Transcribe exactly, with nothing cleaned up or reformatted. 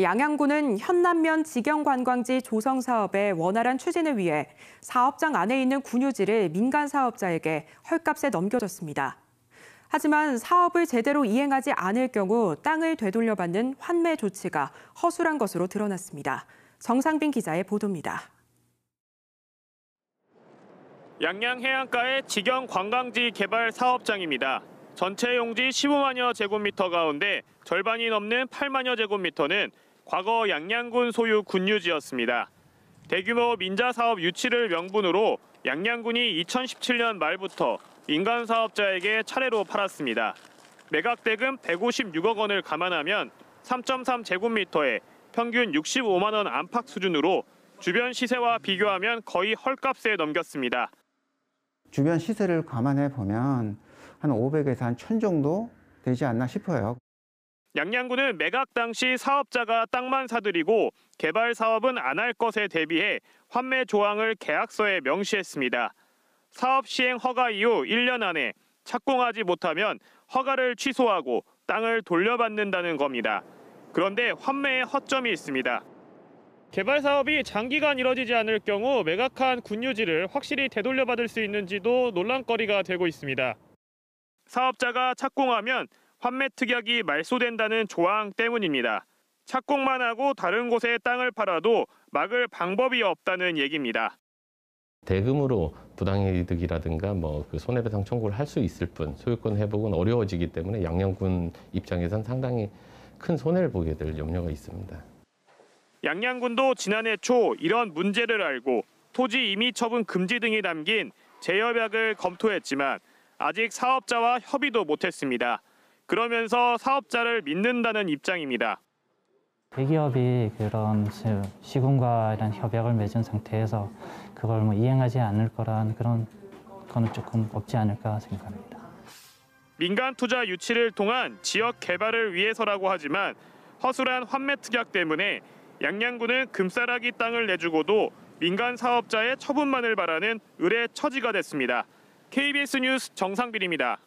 양양군은 현남면 지경관광지 조성 사업의 원활한 추진을 위해 사업장 안에 있는 군유지를 민간 사업자에게 헐값에 넘겨줬습니다. 하지만 사업을 제대로 이행하지 않을 경우 땅을 되돌려받는 환매 조치가 허술한 것으로 드러났습니다. 정상빈 기자의 보도입니다. 양양 해안가의 지경관광지 개발 사업장입니다. 전체 용지 십오만여 제곱미터 가운데 절반이 넘는 팔만여 제곱미터는 과거 양양군 소유 군유지였습니다. 대규모 민자사업 유치를 명분으로 양양군이 이천십칠년 말부터 민간사업자에게 차례로 팔았습니다. 매각대금 백오십육억 원을 감안하면 삼점삼 제곱미터에 평균 육십오만 원 안팎 수준으로 주변 시세와 비교하면 거의 헐값에 넘겼습니다. 주변 시세를 감안해 보면 한 오백에서 한 천 정도 되지 않나 싶어요. 양양군은 매각 당시 사업자가 땅만 사들이고 개발 사업은 안 할 것에 대비해 환매 조항을 계약서에 명시했습니다. 사업 시행 허가 이후 일 년 안에 착공하지 못하면 허가를 취소하고 땅을 돌려받는다는 겁니다. 그런데 환매에 허점이 있습니다. 개발 사업이 장기간 이뤄지지 않을 경우 매각한 군유지를 확실히 되돌려받을 수 있는지도 논란거리가 되고 있습니다. 사업자가 착공하면 환매 특약이 말소된다는 조항 때문입니다. 착공만 하고 다른 곳에 땅을 팔아도 막을 방법이 없다는 얘기입니다. 대금으로 부당이득이라든가 뭐 그 손해배상 청구를 할 수 있을 뿐 소유권 회복은 어려워지기 때문에 양양군 입장에선 상당히 큰 손해를 보게 될 염려가 있습니다. 양양군도 지난해 초 이런 문제를 알고 토지 임의 처분 금지 등이 담긴 재협약을 검토했지만 아직 사업자와 협의도 못했습니다. 그러면서 사업자를 믿는다는 입장입니다. 대기업이 그런 시군과 이런 협약을 맺은 상태에서 그걸 뭐 이행하지 않을 거란 그런 거는 조금 없지 않을까 생각합니다. 민간 투자 유치를 통한 지역 개발을 위해서라고 하지만 허술한 환매 특약 때문에 양양군은 금싸라기 땅을 내주고도 민간 사업자의 처분만을 바라는 을의 처지가 됐습니다. 케이비에스 뉴스 정상빈입니다.